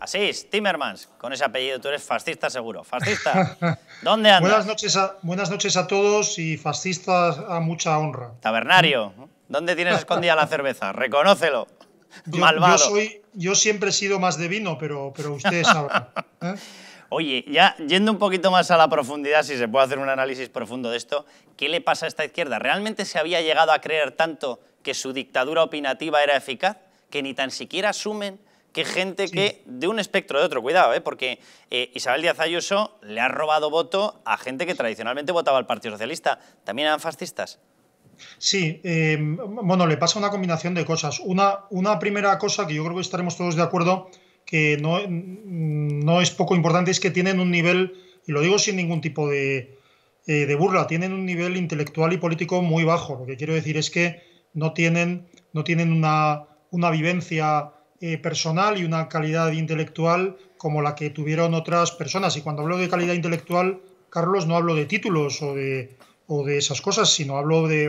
Asís, Timmermans, con ese apellido tú eres fascista seguro. Fascista, ¿dónde andas? Buenas noches a todos y fascistas a mucha honra. Tabernario, ¿dónde tienes escondida la cerveza? Reconócelo, malvado. Yo siempre he sido más de vino, pero ustedes sabrán. ¿Eh? Oye, ya yendo un poquito más a la profundidad, si se puede hacer un análisis profundo de esto, ¿qué le pasa a esta izquierda? ¿Realmente se había llegado a creer tanto que su dictadura opinativa era eficaz que ni tan siquiera asumen que gente que, de un espectro de otro, cuidado, porque Isabel Díaz Ayuso le ha robado voto a gente que tradicionalmente votaba al Partido Socialista? ¿También eran fascistas? Sí, bueno, le pasa una combinación de cosas. Una primera cosa que yo creo que estaremos todos de acuerdo, que no es poco importante, es que tienen un nivel, y lo digo sin ningún tipo de burla, tienen un nivel intelectual y político muy bajo. Lo que quiero decir es que no tienen una vivencia personal y una calidad intelectual como la que tuvieron otras personas. Y cuando hablo de calidad intelectual, Carlos, no hablo de títulos o de esas cosas, sino hablo de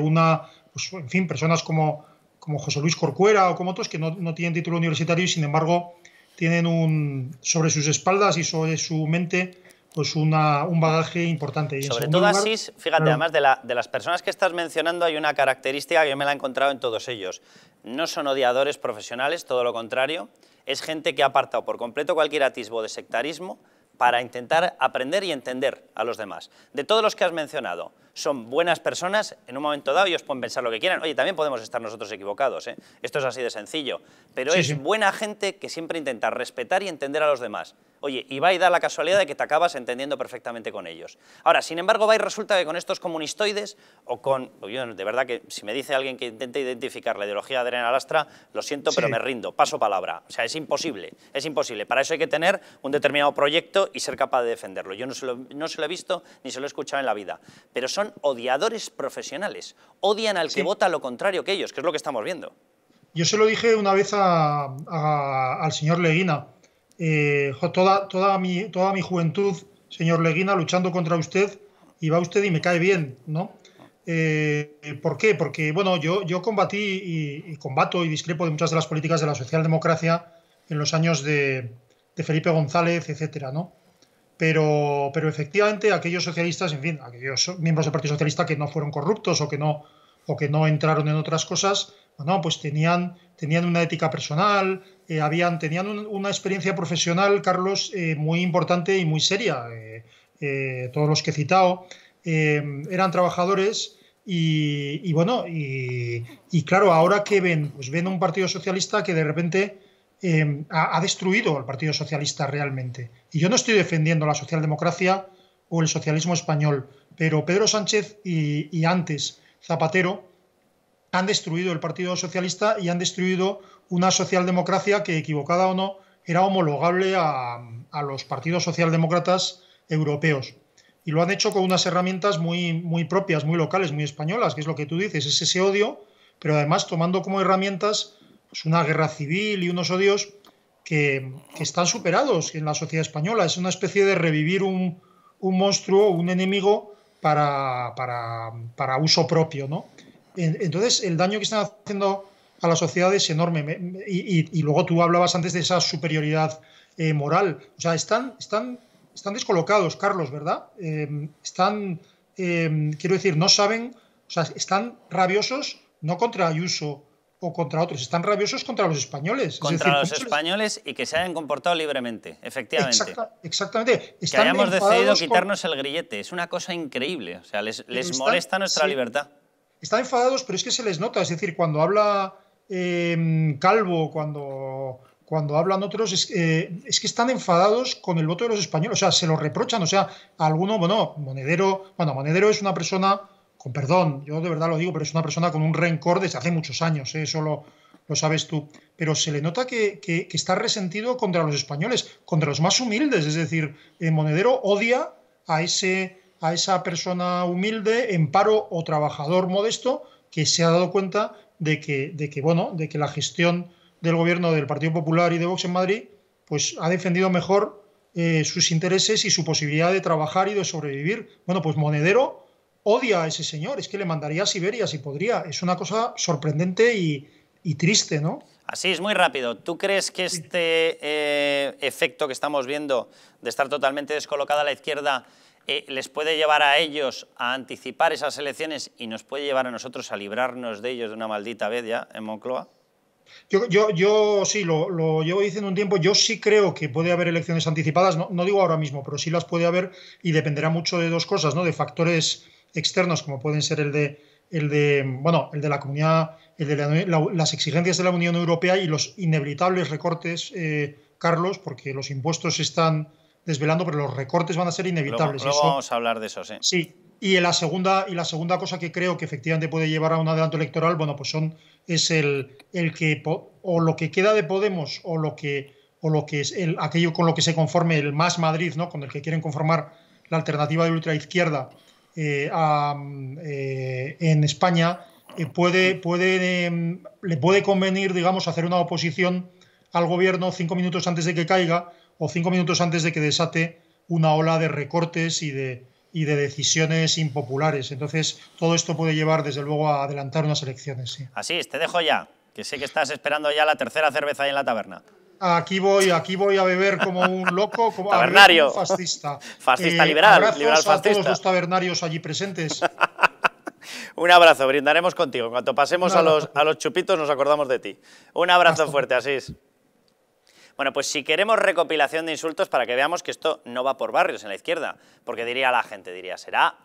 una, pues, en fin, personas como José Luis Corcuera o como otros que no tienen título universitario y sin embargo tienen sobre sus espaldas y sobre su mente pues un bagaje importante. Y sobre todo, lugar, Asís, fíjate, además de las personas que estás mencionando hay una característica que yo me la he encontrado en todos ellos. No son odiadores profesionales, todo lo contrario. Es gente que ha apartado por completo cualquier atisbo de sectarismo para intentar aprender y entender a los demás. De todos los que has mencionado, son buenas personas, en un momento dado ellos pueden pensar lo que quieran. Oye, también podemos estar nosotros equivocados, ¿eh? Esto es así de sencillo. Pero es buena gente que siempre intenta respetar y entender a los demás. Oye, y va y da la casualidad de que te acabas entendiendo perfectamente con ellos. Ahora, sin embargo, va y resulta que con estos comunistoides o con... Yo, de verdad que si me dice alguien que intente identificar la ideología de Adriana Lastra, lo siento, pero me rindo, paso palabra. O sea, es imposible, es imposible. Para eso hay que tener un determinado proyecto y ser capaz de defenderlo. Yo no se lo he visto ni se lo he escuchado en la vida. Pero son odiadores profesionales. Odian al que vota lo contrario que ellos, que es lo que estamos viendo. Yo se lo dije una vez al señor Leguina. Toda mi juventud, señor Leguina, luchando contra usted, y va usted y me cae bien, ¿no? ¿Por qué? Porque, bueno, yo combatí y combato y discrepo de muchas de las políticas de la socialdemocracia en los años de Felipe González, etcétera, ¿no? Pero efectivamente aquellos socialistas, en fin, aquellos miembros del Partido Socialista que no fueron corruptos o que no entraron en otras cosas, bueno, pues tenían una ética personal, tenían una experiencia profesional, Carlos, muy importante y muy seria. Todos los que he citado eran trabajadores y bueno, y claro, ahora que ven, pues ven un Partido Socialista que de repente ha destruido al Partido Socialista realmente. Y yo no estoy defendiendo la socialdemocracia o el socialismo español, pero Pedro Sánchez y antes Zapatero han destruido el Partido Socialista y han destruido una socialdemocracia que, equivocada o no, era homologable a los partidos socialdemócratas europeos. Y lo han hecho con unas herramientas muy, muy propias, muy locales, muy españolas, que es lo que tú dices, es ese odio, pero además tomando como herramientas pues, una guerra civil y unos odios que están superados en la sociedad española. Es una especie de revivir un monstruo, un enemigo para uso propio, ¿no? Entonces, el daño que están haciendo a la sociedad es enorme. Y luego tú hablabas antes de esa superioridad moral. O sea, están descolocados, Carlos, ¿verdad? Quiero decir, no saben... O sea, están rabiosos no contra Ayuso o contra otros, están rabiosos contra los españoles. Contra los españoles y que se hayan comportado libremente, efectivamente. Exactamente. Que hayamos decidido quitarnos el grillete. Es una cosa increíble. O sea, les molesta nuestra libertad. Están enfadados, pero es que se les nota. Es decir, cuando habla Calvo, cuando hablan otros, es que están enfadados con el voto de los españoles. O sea, se lo reprochan. O sea, a alguno, bueno, Monedero es una persona, con perdón, yo de verdad lo digo, pero es una persona con un rencor desde hace muchos años. Eso lo sabes tú. Pero se le nota que está resentido contra los españoles, contra los más humildes. Es decir, Monedero odia a esa persona humilde, en paro o trabajador modesto, que se ha dado cuenta de que la gestión del gobierno del Partido Popular y de Vox en Madrid pues ha defendido mejor sus intereses y su posibilidad de trabajar y de sobrevivir. Bueno, pues Monedero odia a ese señor, es que le mandaría a Siberia si podría. Es una cosa sorprendente y triste, ¿no? Así es, muy rápido. ¿Tú crees que este efecto que estamos viendo de estar totalmente descolocada a la izquierda les puede llevar a ellos a anticipar esas elecciones y nos puede llevar a nosotros a librarnos de ellos de una maldita vez ya en Moncloa? Yo sí, lo llevo diciendo un tiempo. Yo sí creo que puede haber elecciones anticipadas, no digo ahora mismo, pero sí las puede haber y dependerá mucho de dos cosas, ¿no? De factores externos como pueden ser el de la comunidad, las exigencias de la Unión Europea y los inevitables recortes, Carlos, porque los impuestos se están desvelando, pero los recortes van a ser inevitables. Luego vamos a hablar de eso, sí. Sí. Y la segunda cosa que creo que efectivamente puede llevar a un adelanto electoral, bueno, pues es lo que queda de Podemos o aquello con lo que se conforme el Más Madrid, ¿no? Con el que quieren conformar la alternativa de ultraizquierda en España, le puede convenir, digamos, hacer una oposición al gobierno 5 minutos antes de que caiga o 5 minutos antes de que desate una ola de recortes y de decisiones impopulares. Entonces, todo esto puede llevar, desde luego, a adelantar unas elecciones. Sí. Así es, te dejo ya, que sé que estás esperando ya la tercera cerveza ahí en la taberna. Aquí voy a beber como un loco, como tabernario, un fascista. Fascista liberal, liberal fascista. A todos los tabernarios allí presentes. Un abrazo, brindaremos contigo. En cuanto pasemos a los chupitos nos acordamos de ti. Un abrazo fuerte, Asís. Bueno, pues si queremos recopilación de insultos para que veamos que esto no va por barrios en la izquierda, porque diría la gente, será...